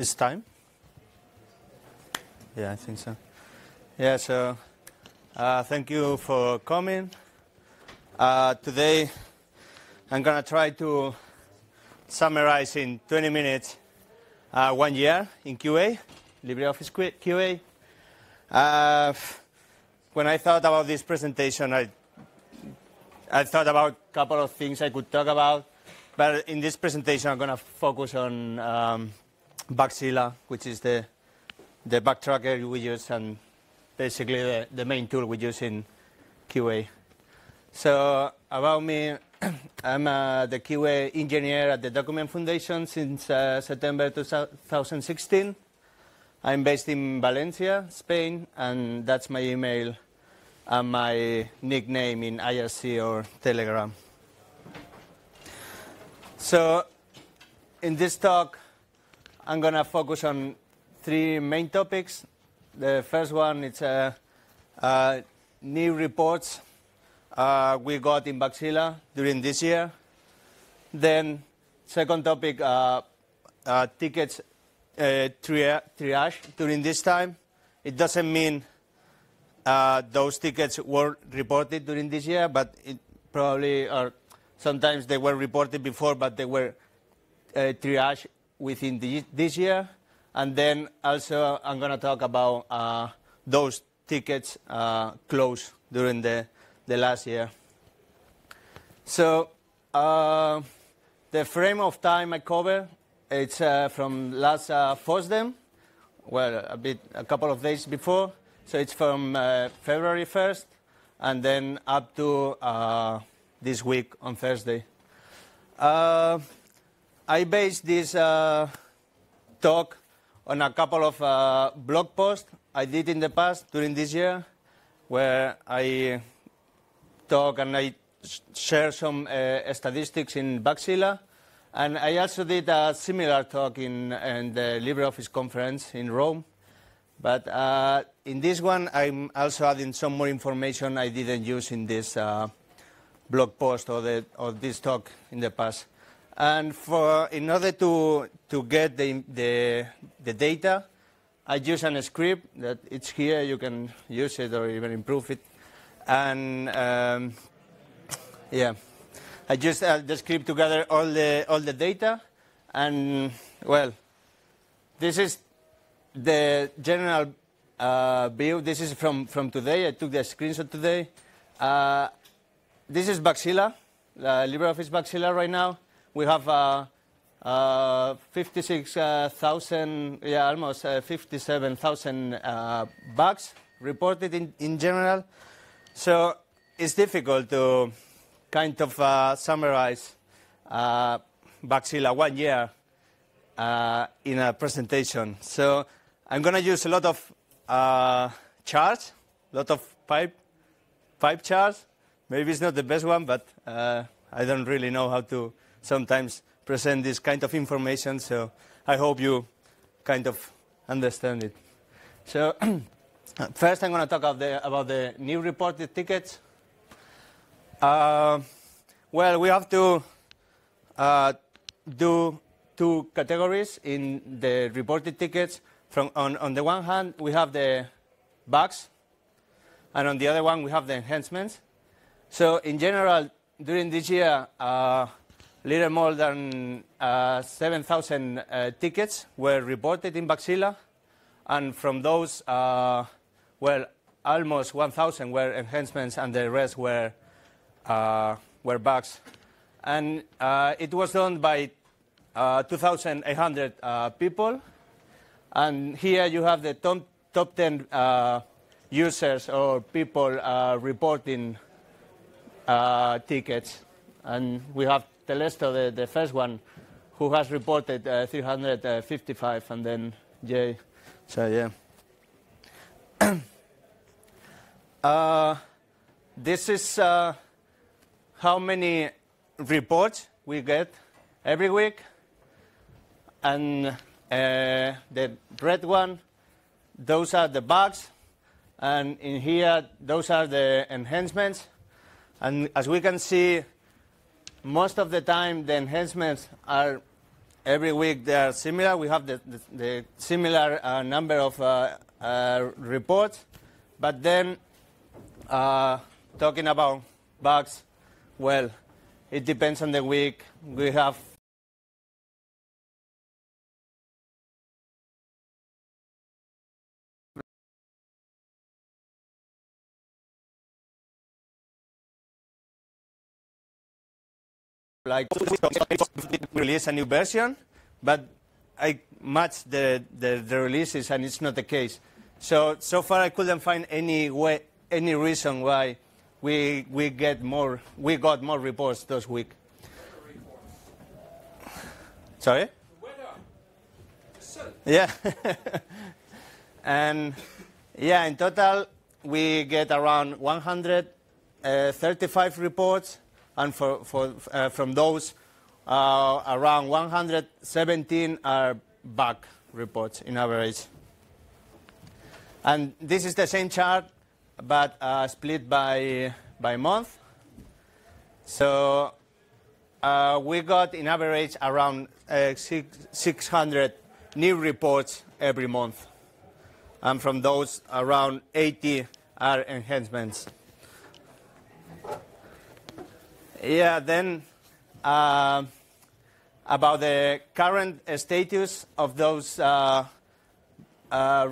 It's time? Yeah, I think so. Yeah, so thank you for coming. Today I'm going to try to summarize in 20 minutes 1 year in QA, LibreOffice QA. When I thought about this presentation, I thought about a couple of things I could talk about. But in this presentation, I'm going to focus on Bugzilla, which is the bug tracker we use and basically the main tool we use in QA. So about me, I'm the QA engineer at the Document Foundation since September 2016. I'm based in Valencia, Spain, and that's my email and my nickname in IRC or Telegram. So in this talk, I'm going to focus on three main topics. The first one is new reports we got in Bugzilla during this year. Then second topic, tickets triage during this time. It doesn't mean those tickets were reported during this year, but it probably are. Sometimes they were reported before, but they were triaged within this year. And then also I'm going to talk about those tickets closed during the last year. So the frame of time I cover, it's from last FOSDEM, well, a couple of days before. So it's from February 1st and then up to this week on Thursday. I based this talk on a couple of blog posts I did in the past during this year, where I talk and I share some statistics in Bugzilla. And I also did a similar talk in the LibreOffice conference in Rome. But in this one, I'm also adding some more information I didn't use in this blog post or this talk in the past. And in order to get the data, I use a script that it's here. You can use it or even improve it. And yeah, I just the script to gather all the data. And well, this is the general view. This is from today. I took the screenshot today. This is Bugzilla, LibreOffice Bugzilla right now. We have 56,000, yeah, almost 57,000 bugs reported in general. So it's difficult to kind of summarize Bugzilla 1 year in a presentation. So I'm going to use a lot of charts, a lot of pipe charts. Maybe it's not the best one, but I don't really know how to sometimes present this kind of information, so I hope you kind of understand it. So first I'm going to talk about the new reported tickets. Well, we have to do two categories in the reported tickets. On the one hand, we have the bugs, and on the other one, we have the enhancements. So in general, during this year, little more than 7,000 tickets were reported in Bugzilla, and from those, well, almost 1,000 were enhancements, and the rest were bugs. And it was done by 2,800 people, and here you have the top 10 users or people reporting tickets, and we have Celesto, the first one, who has reported 355, and then Jay. So yeah, this is how many reports we get every week, and the red one, those are the bugs, and in here those are the enhancements. And as we can see, most of the time the enhancements are Every week they are similar. We have the similar number of reports. But then talking about bugs, well, it depends on the week. We have like release a new version, but I match the releases and it's not the case. So far I couldn't find any reason why we got more reports this week. Sorry? Yeah. And yeah, in total we get around 135 reports, and from those around 117 are bug reports in average. And this is the same chart, but split by month. So we got, in average, around 600 new reports every month. And from those, around 80 are enhancements. Yeah, then about the current status of those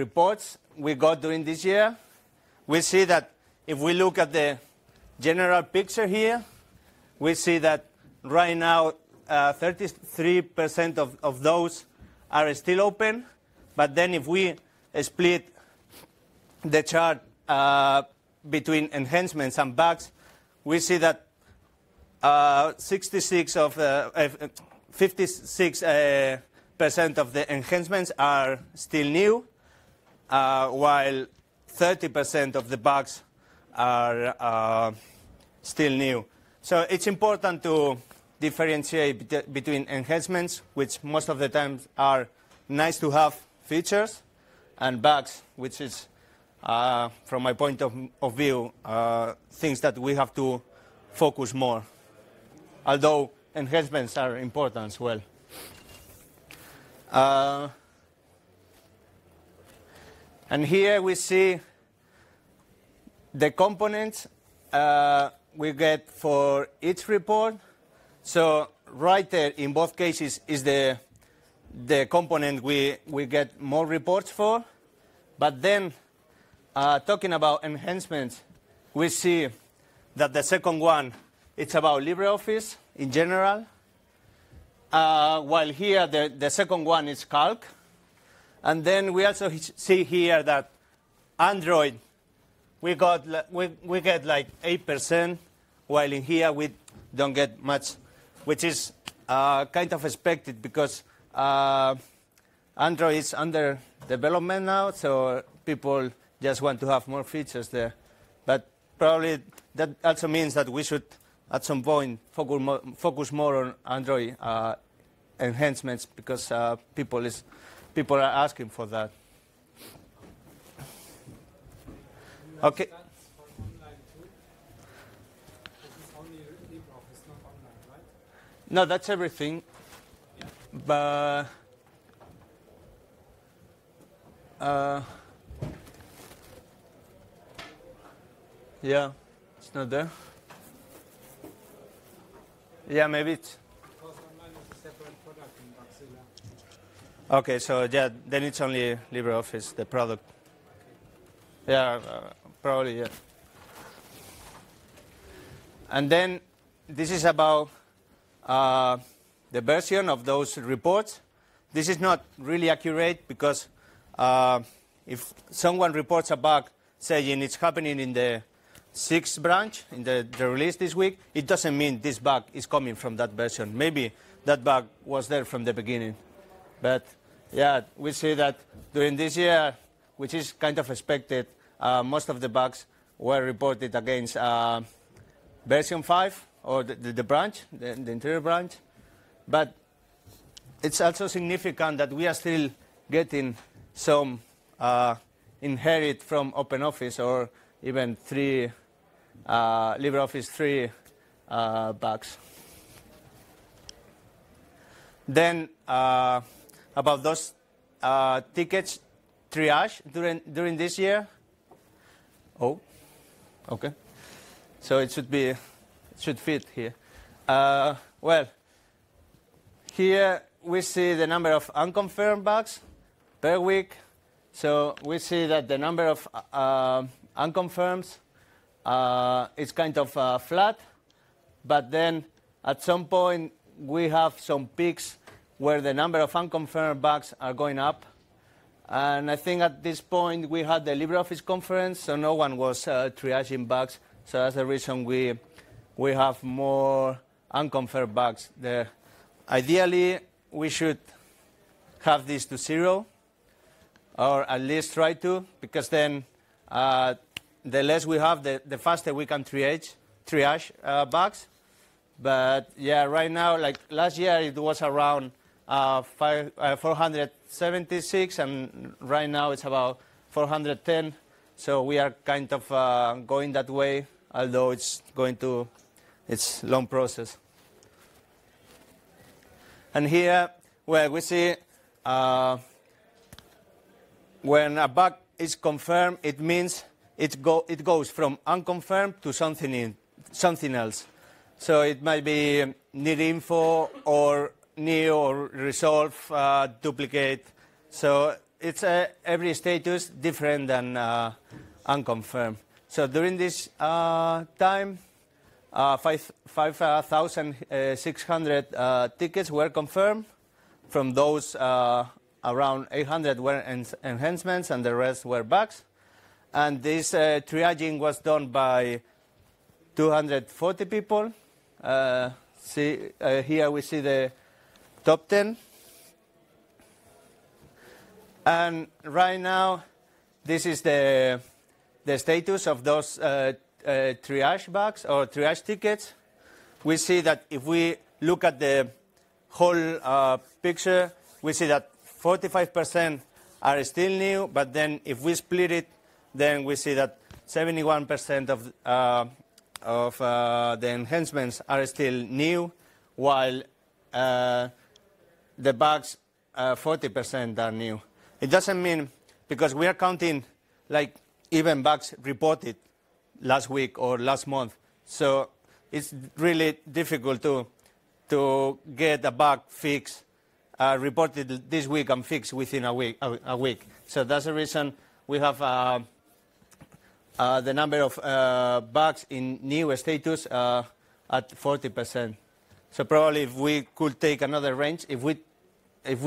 reports we got during this year, we see that if we look at the general picture here, we see that right now 33% of those are still open. But then if we split the chart between enhancements and bugs, we see that 56% of the enhancements are still new, while 30% of the bugs are still new. So it's important to differentiate between enhancements, which most of the time are nice to have features, and bugs, which is, from my point of view, things that we have to focus more. Although enhancements are important as well. And here we see the components we get for each report. So right there, in both cases, is the component we get more reports for. But then, talking about enhancements, we see that the second one, it's about LibreOffice in general, while here the second one is Calc. And then we also see here that Android, we get like 8%, while in here we don't get much, which is kind of expected because Android is under development now, so people just want to have more features there. But probably that also means that we should, at some point, focus more on Android enhancements because people are asking for that. Okay. No, that's everything. Yeah. But yeah, it's not there. Yeah, maybe it's... Because online is a separate product in Bugzilla. Okay, so yeah, then it's only LibreOffice, the product. Okay. Yeah, probably, yeah. And then this is about the version of those reports. This is not really accurate because if someone reports a bug saying it's happening in the 6th branch, in the release this week, it doesn't mean this bug is coming from that version. Maybe that bug was there from the beginning. But yeah, we see that during this year, which is kind of expected, most of the bugs were reported against version 5 or the branch, the interior branch. But it's also significant that we are still getting some inherit from OpenOffice or even LibreOffice 3 bugs. Then about those tickets triage during this year. Oh, okay. So it should be, it should fit here. Well, here we see the number of unconfirmed bugs per week. So we see that the number of unconfirms is kind of flat, but then at some point we have some peaks where the number of unconfirmed bugs are going up. And I think at this point we had the LibreOffice conference, so no one was triaging bugs. So that's the reason we have more unconfirmed bugs there. Ideally, we should have this to zero, or at least try to, because then the less we have, the faster we can triage bugs. But yeah, right now, like last year, it was around 476, and right now it's about 410. So we are kind of going that way, although it's a long process. And here, well, we see when a bug is confirmed, it means it goes from unconfirmed to something else. So it might be need info or new or resolve duplicate. So it's every status different than unconfirmed. So during this time, 5,600 tickets were confirmed. From those, around 800 were enhancements and the rest were bugs. And this triaging was done by 240 people. Here we see the top 10. And right now, this is the status of those triage bugs or triage tickets. We see that if we look at the whole picture, we see that 45% are still new, but then if we split it, then we see that 71% of the enhancements are still new, while the bugs, 40% are new. It doesn't mean, because we are counting like even bugs reported last week or last month, so it's really difficult to get a bug fixed reported this week and fixed within a week. So that's the reason we have the number of bugs in new status at 40%. So probably if we could take another range, if we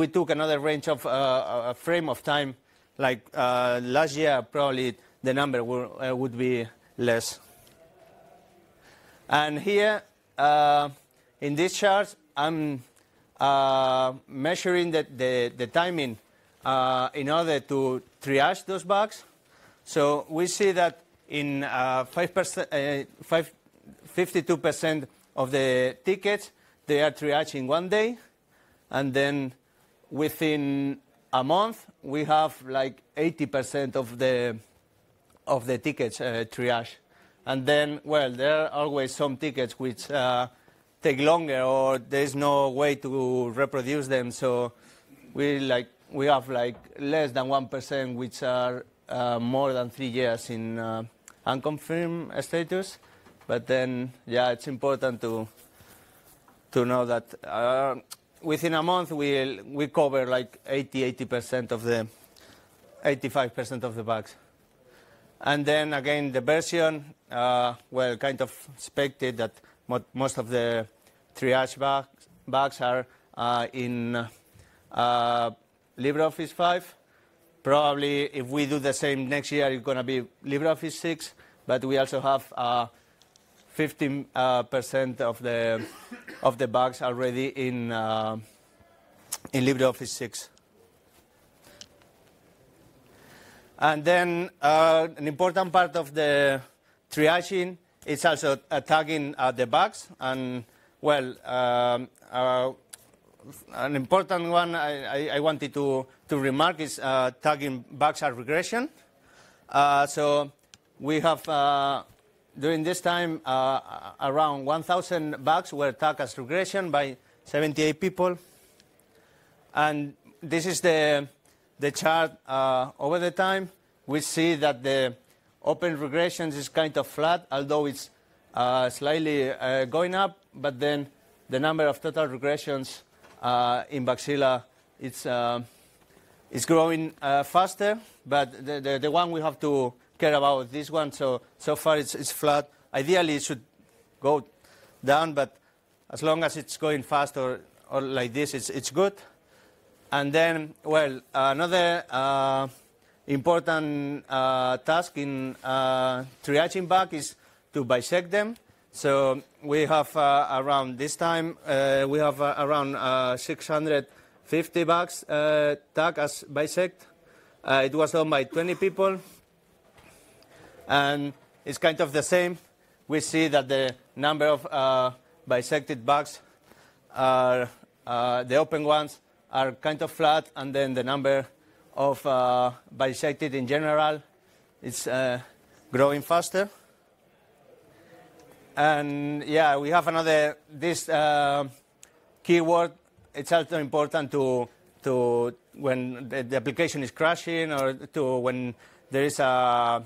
took another range of a frame of time, like last year, probably the number would be less. And here, in this chart, I'm measuring the timing in order to triage those bugs. So we see that in 52% of the tickets, they are triaged in 1 day. And then within a month, we have like 80% of the tickets triage. And then, well, there are always some tickets which take longer or there's no way to reproduce them. So we have like less than 1%, which are more than 3 years in unconfirmed status. But then, yeah, it's important to know that within a month we cover like 80% of the 85% of the bugs. And then again, the version, well, kind of expected that most of the triage bugs are in LibreOffice 5. Probably if we do the same next year, it's going to be LibreOffice 6, but we also have 15% of the bugs already in LibreOffice 6. And then an important part of the triaging is also tagging the bugs. And well, an important one I wanted to remark is tagging bugs at regression. So we have, during this time, around 1,000 bugs were tagged as regression by 78 people. And this is the chart over the time. We see that the open regressions is kind of flat, although it's slightly going up, but then the number of total regressions in Bugzilla, it's growing faster, but the one we have to care about, this one, so far it's flat. Ideally, it should go down, but as long as it's going fast or like this, it's good. And then, well, another important task in triaging bugs is to bisect them. So we have around this time, we have around 650 bugs tagged as bisect. It was done by 20 people. And it's kind of the same. We see that the number of bisected bugs, are the open ones, are kind of flat, and then the number of bisected in general is growing faster. And yeah, we have another, this keyword, it's also important to when the application is crashing or to when there is a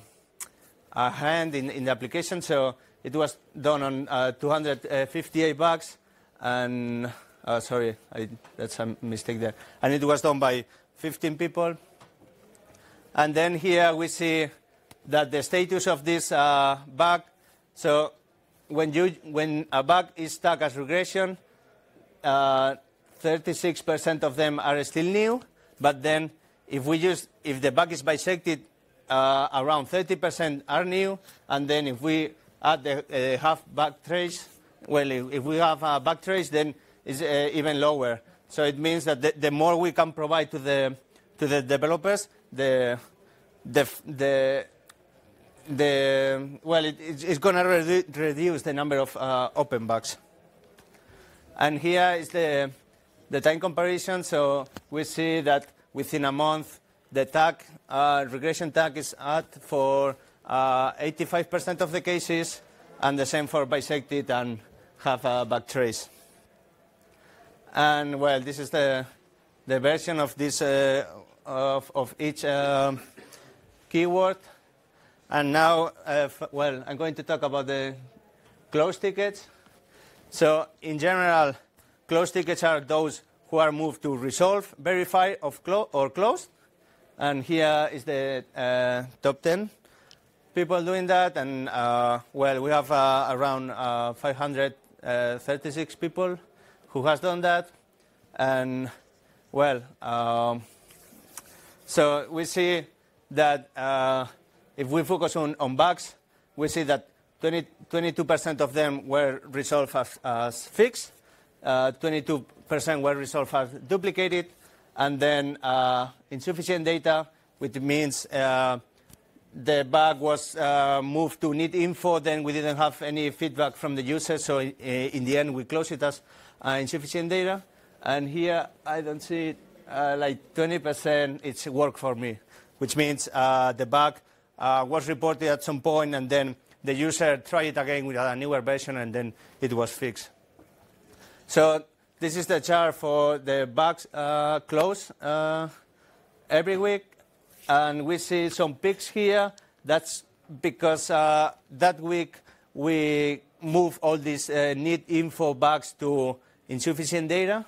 hand in the application. So it was done on 258 bugs, and sorry, that's a mistake there. And it was done by 15 people. And then here we see that the status of this bug. So when a bug is tagged as regression, 36% of them are still new. But then if the bug is bisected, around 30% are new, and then if we add the half bug trace, well, if we have a bug trace, then it's even lower. So it means that the more we can provide to the developers, it's going to reduce the number of open bugs. And here is the time comparison. So we see that within a month, the tag, regression tag is at for 85% of the cases, and the same for bisected and half a bug trace. And well, this is the version of this of each keyword. And now, well, I'm going to talk about the closed tickets. So in general, closed tickets are those who are moved to resolve, verify, or closed. And here is the top 10 people doing that. And, well, we have around 536 people who has done that. And, well, so we see that if we focus on bugs, we see that 22% of them were resolved as fixed, 22% were resolved as duplicated, and then insufficient data, which means the bug was moved to need info, then we didn't have any feedback from the user, so in the end we closed it as insufficient data. And here I don't see it, like 20% it's work for me, which means the bug was reported at some point and then the user tried it again with a newer version and then it was fixed. So this is the chart for the bugs close every week, and we see some peaks here. That's because that week we move all these need info bugs to insufficient data.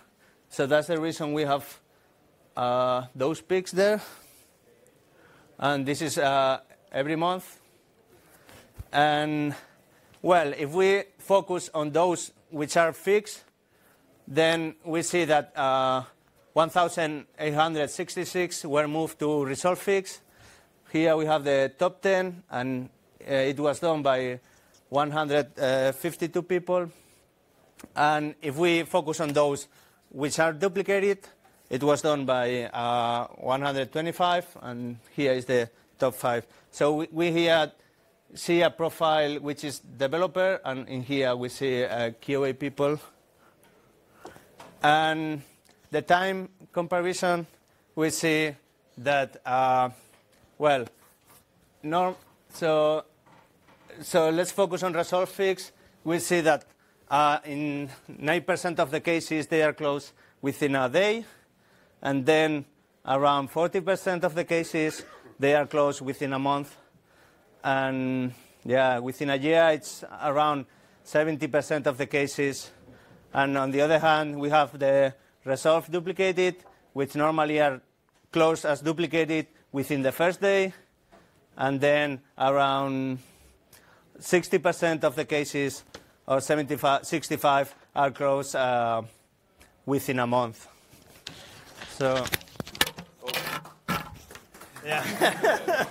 So that's the reason we have those peaks there. And this is every month. And well, if we focus on those which are fixed, then we see that 1,866 were moved to resolve fix. Here we have the top 10, and it was done by 152 people. And if we focus on those which are duplicated, it was done by 125, and here is the top 5. So we here see a profile which is developer, and in here we see QA people. And the time comparison, we see that, well, no, so let's focus on resolve fix. We see that in 9% of the cases, they are closed within a day. and then around 40% of the cases they are closed within a month, and yeah, within a year it's around 70% of the cases. And on the other hand, we have the resolved duplicated, which normally are closed as duplicated within the first day, and then around 60% of the cases, or 65, are closed within a month. So, yeah,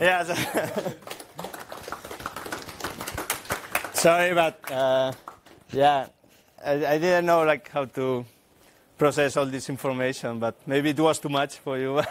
yeah. So sorry, but yeah, I didn't know like how to process all this information, but maybe it was too much for you.